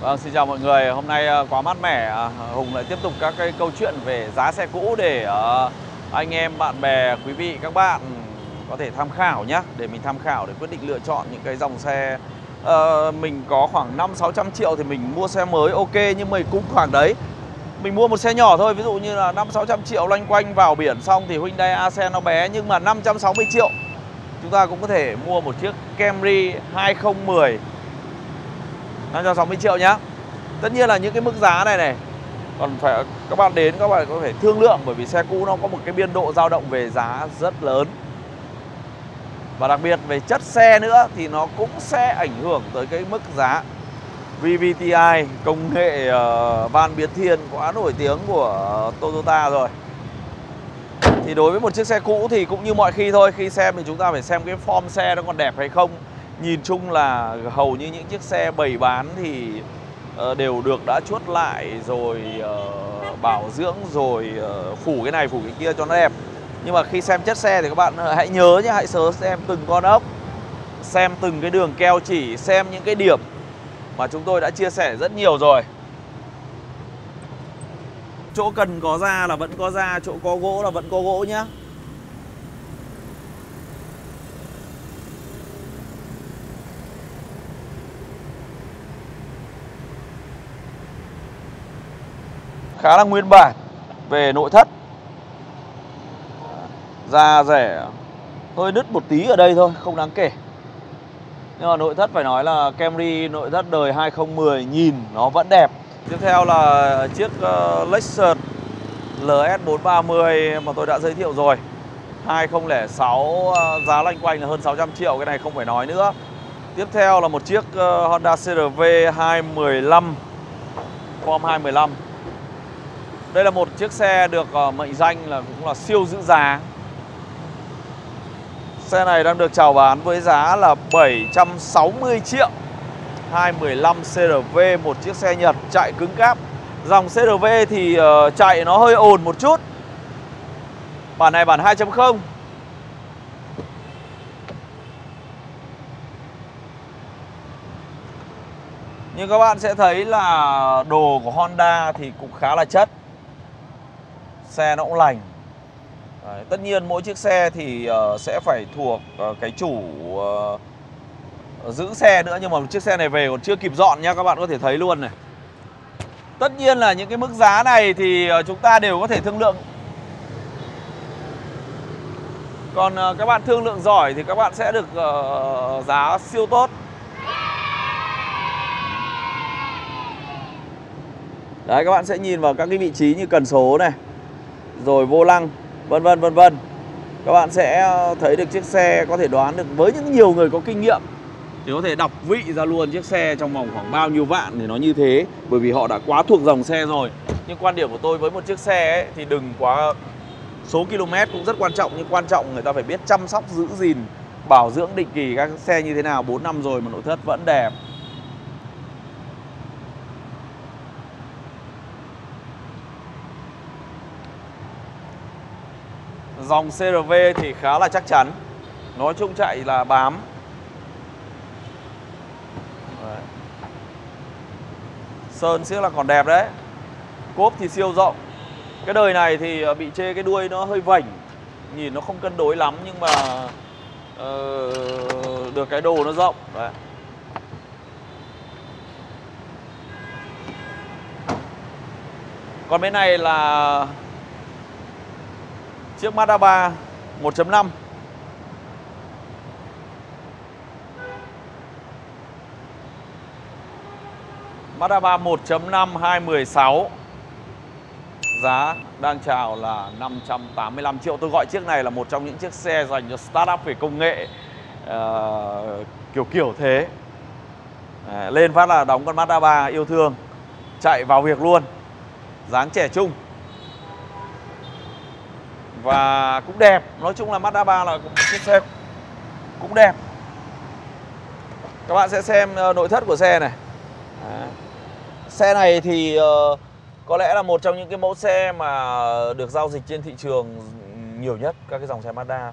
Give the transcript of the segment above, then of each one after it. Vâng, xin chào mọi người. Hôm nay quá mát mẻ, Hùng lại tiếp tục các cái câu chuyện về giá xe cũ để anh em, bạn bè, quý vị, các bạn có thể tham khảo nhé. Để mình tham khảo để quyết định lựa chọn những cái dòng xe. Mình có khoảng 5-600 triệu thì mình mua xe mới ok, nhưng mình cũng khoảng đấy. Mình mua một xe nhỏ thôi, ví dụ như là 5-600 triệu loanh quanh vào biển xong thì Hyundai Accent nó bé. Nhưng mà 560 triệu chúng ta cũng có thể mua một chiếc Camry 2010, 560 triệu nhá. Tất nhiên là những cái mức giá này này còn phải các bạn đến các bạn có thể thương lượng, bởi vì xe cũ nó có một cái biên độ dao động về giá rất lớn. Và đặc biệt về chất xe nữa thì nó cũng sẽ ảnh hưởng tới cái mức giá. VVTI, công nghệ van biến thiên quá nổi tiếng của Toyota rồi. Thì đối với một chiếc xe cũ thì cũng như mọi khi thôi, khi xem thì chúng ta phải xem cái form xe nó còn đẹp hay không. Nhìn chung là hầu như những chiếc xe bày bán thì đều được đã chuốt lại rồi, bảo dưỡng rồi, phủ cái này phủ cái kia cho nó đẹp. Nhưng mà khi xem chất xe thì các bạn hãy nhớ nhé, hãy sớ xem từng con ốc, xem từng cái đường keo chỉ, xem những cái điểm mà chúng tôi đã chia sẻ rất nhiều rồi. Chỗ cần có da là vẫn có da, chỗ có gỗ là vẫn có gỗ nhé. Khá là nguyên bản về nội thất, da rẻ, hơi nứt một tí ở đây thôi, không đáng kể. Nhưng mà nội thất phải nói là Camry nội thất đời 2010 nhìn nó vẫn đẹp. Tiếp theo là chiếc Lexus LS430 mà tôi đã giới thiệu rồi, 2006, giá loanh quanh là hơn 600 triệu, cái này không phải nói nữa. Tiếp theo là một chiếc Honda CRV 215, form 215. Đây là một chiếc xe được mệnh danh là cũng là siêu giữ giá. Xe này đang được chào bán với giá là 760 triệu. 215 CR-V, một chiếc xe Nhật chạy cứng cáp. Dòng CR-V thì chạy nó hơi ồn một chút. Bản này bản 2.0. Nhưng các bạn sẽ thấy là đồ của Honda thì cũng khá là chất. Xe nó cũng lành. Đấy, tất nhiên mỗi chiếc xe thì sẽ phải thuộc cái chủ giữ xe nữa. Nhưng mà chiếc xe này về còn chưa kịp dọn nha, các bạn có thể thấy luôn này. Tất nhiên là những cái mức giá này thì chúng ta đều có thể thương lượng. Còn các bạn thương lượng giỏi thì các bạn sẽ được giá siêu tốt. Đấy, các bạn sẽ nhìn vào các cái vị trí như cần số này, rồi vô lăng, vân vân vân vân. Các bạn sẽ thấy được chiếc xe, có thể đoán được, với những nhiều người có kinh nghiệm thì có thể đọc vị ra luôn chiếc xe trong vòng khoảng bao nhiêu vạn thì nó như thế, bởi vì họ đã quá thuộc dòng xe rồi. Nhưng quan điểm của tôi với một chiếc xe ấy, thì đừng quá, số km cũng rất quan trọng, nhưng quan trọng người ta phải biết chăm sóc, giữ gìn, bảo dưỡng định kỳ các xe như thế nào. 4 năm rồi mà nội thất vẫn đẹp. Dòng CR-V thì khá là chắc chắn, nói chung chạy là bám. Đấy, sơn siếc là còn đẹp đấy. Cốp thì siêu rộng. Cái đời này thì bị chê cái đuôi nó hơi vảnh, nhìn nó không cân đối lắm, nhưng mà được cái đồ nó rộng đấy. Còn bên này là chiếc Mazda 3 1.5. Mazda 3 1.5 2016. Giá đang chào là 585 triệu. Tôi gọi chiếc này là một trong những chiếc xe dành cho startup về công nghệ, kiểu thế. Lên phát là đóng con Mazda 3 yêu thương, chạy vào việc luôn. Dáng trẻ trung và cũng đẹp. Nói chung là Mazda 3 là chiếc xe cũng đẹp. Các bạn sẽ xem nội thất của xe này. Xe này thì có lẽ là một trong những cái mẫu xe mà được giao dịch trên thị trường nhiều nhất, các cái dòng xe Mazda.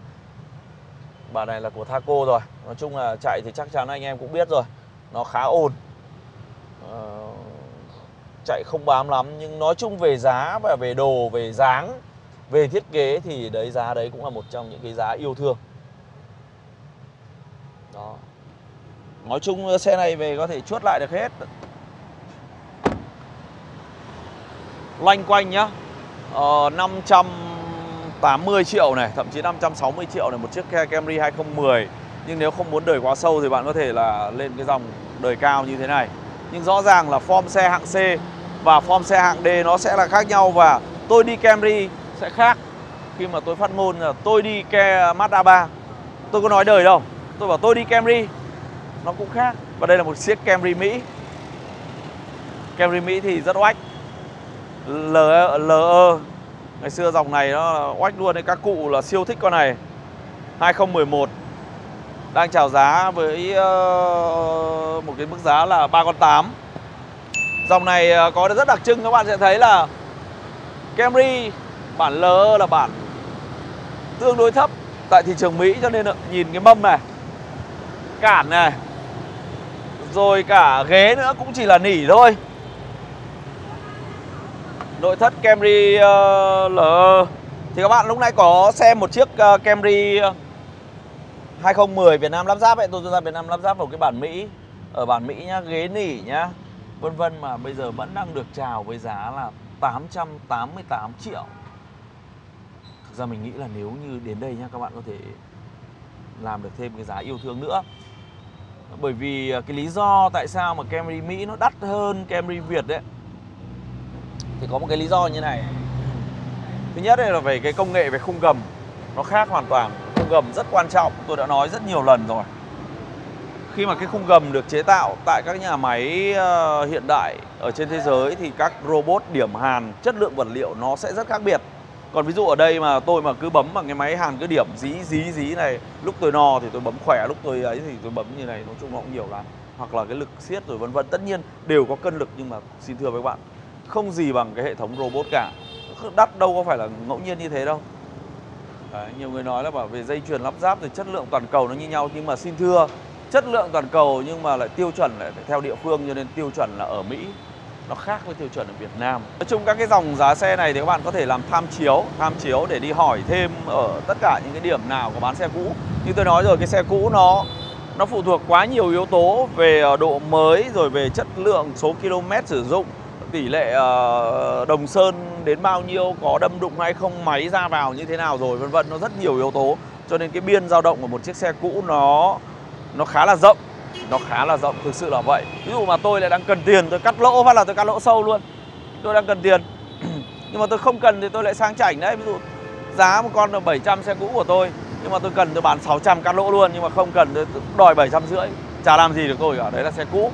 Bản này là của Thaco rồi. Nói chung là chạy thì chắc chắn anh em cũng biết rồi, nó khá ồn. chạy không bám lắm, nhưng nói chung về giá và về đồ, về dáng, về thiết kế thì đấy, giá đấy cũng là một trong những cái giá yêu thương. Đó. Nói chung xe này về có thể chuốt lại được hết. Loanh quanh nhá, 580 triệu này, thậm chí 560 triệu này một chiếc Camry 2010. Nhưng nếu không muốn đời quá sâu thì bạn có thể là lên cái dòng đời cao như thế này. Nhưng rõ ràng là form xe hạng C và form xe hạng D nó sẽ là khác nhau. Và tôi đi Camry sẽ khác khi mà tôi phát ngôn là tôi đi Mazda 3. Tôi có nói đời đâu, tôi bảo tôi đi Camry nó cũng khác. Và đây là một chiếc Camry Mỹ. Camry Mỹ thì rất oách, LE. Ngày xưa dòng này nó oách luôn đấy, các cụ là siêu thích con này. 2011 đang chào giá với một cái mức giá là 3,8 con. Dòng này có rất đặc trưng, các bạn sẽ thấy là Camry bản LE là bản tương đối thấp tại thị trường Mỹ, cho nên nhìn cái mâm này, cản này, rồi cả ghế nữa cũng chỉ là nỉ thôi. Nội thất Camry LE thì các bạn lúc nãy có xem một chiếc Camry 2010 Việt Nam lắp ráp ấy, tôi ra Việt Nam lắp ráp vào cái bản Mỹ, ở bản Mỹ nhá, ghế nỉ nhá, vân vân, mà bây giờ vẫn đang được chào với giá là 888 triệu. Thực ra mình nghĩ là nếu như đến đây nhá, các bạn có thể làm được thêm cái giá yêu thương nữa. Bởi vì cái lý do tại sao mà Camry Mỹ nó đắt hơn Camry Việt đấy, thì có một cái lý do như này. Thứ nhất đây là về cái công nghệ, về khung gầm nó khác hoàn toàn. Khung gầm rất quan trọng, tôi đã nói rất nhiều lần rồi. Khi mà cái khung gầm được chế tạo tại các nhà máy hiện đại ở trên thế giới thì các robot điểm hàn, chất lượng vật liệu nó sẽ rất khác biệt. Còn ví dụ ở đây mà tôi mà cứ bấm bằng cái máy hàn cứ điểm dí này, lúc tôi no thì tôi bấm khỏe, lúc tôi ấy thì tôi bấm như này, nói chung nó cũng nhiều lắm. Hoặc là cái lực siết rồi vân vân, tất nhiên đều có cân lực, nhưng mà xin thưa với các bạn, không gì bằng cái hệ thống robot cả. Đắt đâu có phải là ngẫu nhiên như thế đâu. Đấy, nhiều người nói là bảo về dây chuyền lắp ráp thì chất lượng toàn cầu nó như nhau, nhưng mà xin thưa, chất lượng toàn cầu nhưng mà lại tiêu chuẩn lại phải theo địa phương, cho nên tiêu chuẩn là ở Mỹ nó khác với tiêu chuẩn ở Việt Nam. Nói chung các cái dòng giá xe này thì các bạn có thể làm tham chiếu để đi hỏi thêm ở tất cả những cái điểm nào có bán xe cũ. Như tôi nói rồi, cái xe cũ nó phụ thuộc quá nhiều yếu tố về độ mới, rồi về chất lượng, số km sử dụng, tỷ lệ đồng sơn đến bao nhiêu, có đâm đụng hay không, máy ra vào như thế nào rồi vân vân, nó rất nhiều yếu tố. Cho nên cái biên dao động của một chiếc xe cũ nó khá là rộng, thực sự là vậy. Ví dụ mà tôi lại đang cần tiền, tôi cắt lỗ phát là tôi cắt lỗ sâu luôn. Tôi đang cần tiền nhưng mà tôi không cần thì tôi lại sang chảnh đấy. Ví dụ giá một con là 700 xe cũ của tôi, nhưng mà tôi cần tôi bán 600 cắt lỗ luôn, nhưng mà không cần tôi đòi 750, chả làm gì được tôi cả. Đấy là xe cũ.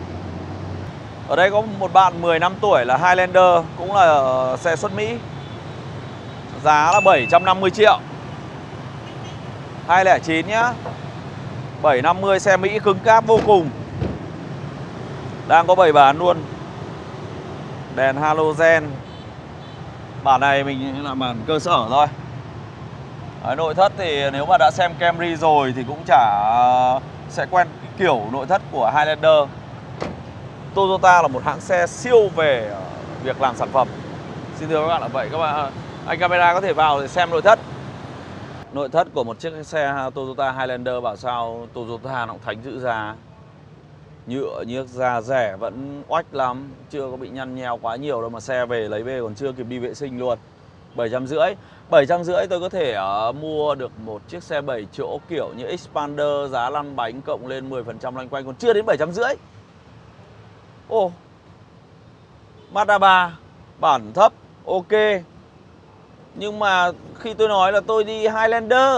Ở đây có một bạn 15 tuổi là Highlander, cũng là xe xuất Mỹ, giá là 750 triệu, 2009 nhá, 750, xe Mỹ cứng cáp vô cùng, đang có 7 bản luôn, đèn halogen. Bản này mình làm bản cơ sở thôi. Đấy, nội thất thì nếu mà đã xem Camry rồi thì cũng chả sẽ quen kiểu nội thất của Highlander. Toyota là một hãng xe siêu về việc làm sản phẩm, xin thưa các bạn là vậy. Các bạn, anh camera có thể vào để xem nội thất. Nội thất của một chiếc xe Toyota Highlander, bảo sao Toyota nó cũng thánh giữ giá. Nhựa nhước da rẻ vẫn oách lắm, chưa có bị nhăn nheo quá nhiều đâu, mà xe về lấy về còn chưa kịp đi vệ sinh luôn. 750 tôi có thể mua được một chiếc xe 7 chỗ kiểu như Xpander, giá lăn bánh cộng lên 10% loanh quanh còn chưa đến 750. Ồ, Mazda 3 bản thấp, ok. Nhưng mà khi tôi nói là tôi đi Highlander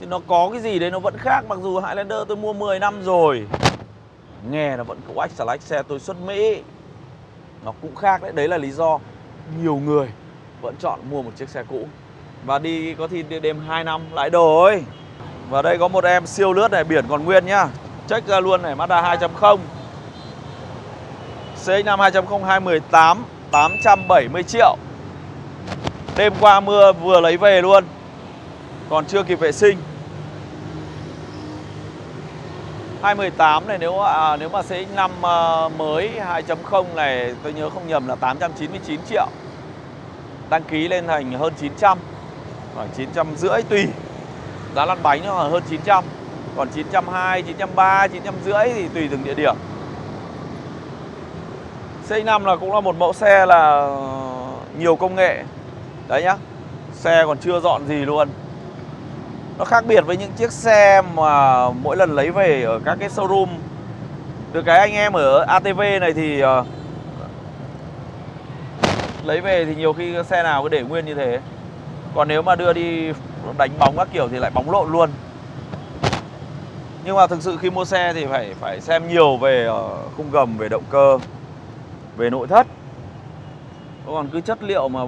thì nó có cái gì đấy nó vẫn khác. Mặc dù Highlander tôi mua 10 năm rồi, nghe là vẫn cậu ách xà lách, xe tôi xuất Mỹ, nó cũng khác đấy. Đấy là lý do nhiều người vẫn chọn mua một chiếc xe cũ và đi có thì đêm 2 năm lại đổi. Và đây có một em siêu lướt này, biển còn nguyên nhá, check ra luôn này, Mazda 2.0 CX-5 2.0 2018, 870 triệu. Đêm qua mưa vừa lấy về luôn, còn chưa kịp vệ sinh. 2018 này, nếu mà CX-5 mới 2.0 này tôi nhớ không nhầm là 899 triệu. Đăng ký lên thành hơn 900, khoảng 950 tùy. Giá lăn bánh nó là hơn 900, còn 920, 930, 950 thì tùy từng địa điểm. CX-5 là cũng là một mẫu xe là nhiều công nghệ. Đấy nhá. Xe còn chưa dọn gì luôn. Nó khác biệt với những chiếc xe mà mỗi lần lấy về ở các cái showroom. Được cái anh em ở ATV này thì lấy về thì nhiều khi xe nào cứ để nguyên như thế. Còn nếu mà đưa đi đánh bóng các kiểu thì lại bóng lộn luôn. Nhưng mà thực sự khi mua xe thì phải xem nhiều về khung gầm, về động cơ, về nội thất. Còn cứ chất liệu mà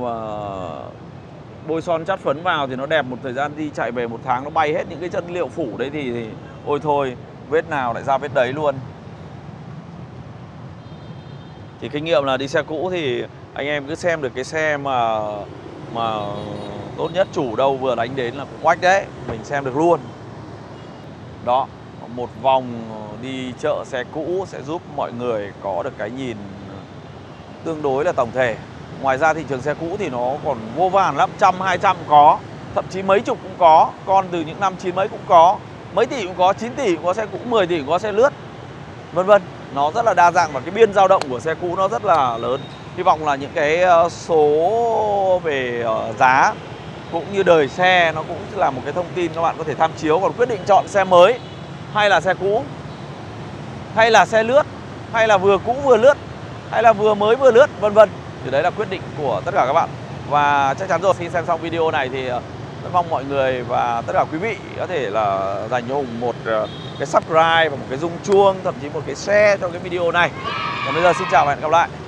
bôi son chát phấn vào thì nó đẹp, một thời gian đi chạy về một tháng nó bay hết những cái chất liệu phủ đấy thì ôi thôi, vết nào lại ra vết đấy luôn. Thì kinh nghiệm là đi xe cũ thì anh em cứ xem được cái xe mà tốt nhất, chủ đâu vừa đánh đến là cũng oách đấy, mình xem được luôn. Đó, một vòng đi chợ xe cũ sẽ giúp mọi người có được cái nhìn tương đối là tổng thể. Ngoài ra thị trường xe cũ thì nó còn vô vàn lắm, 100, 200 cũng có, thậm chí mấy chục cũng có, con từ những năm 90 mấy cũng có, mấy tỷ cũng có, 9 tỷ cũng có xe cũ, 10 tỷ cũng có xe lướt, vân vân. Nó rất là đa dạng và cái biên dao động của xe cũ nó rất là lớn. Hy vọng là những cái số về giá cũng như đời xe nó cũng là một cái thông tin các bạn có thể tham chiếu. Còn quyết định chọn xe mới hay là xe cũ, hay là xe lướt, hay là vừa cũ vừa lướt, hay là vừa mới vừa lướt, vân vân, thì đấy là quyết định của tất cả các bạn. Và chắc chắn rồi, khi xem xong video này thì rất mong mọi người và tất cả quý vị có thể là dành cho Hùng một cái subscribe và một cái rung chuông, thậm chí một cái share cho cái video này. Còn bây giờ xin chào và hẹn gặp lại.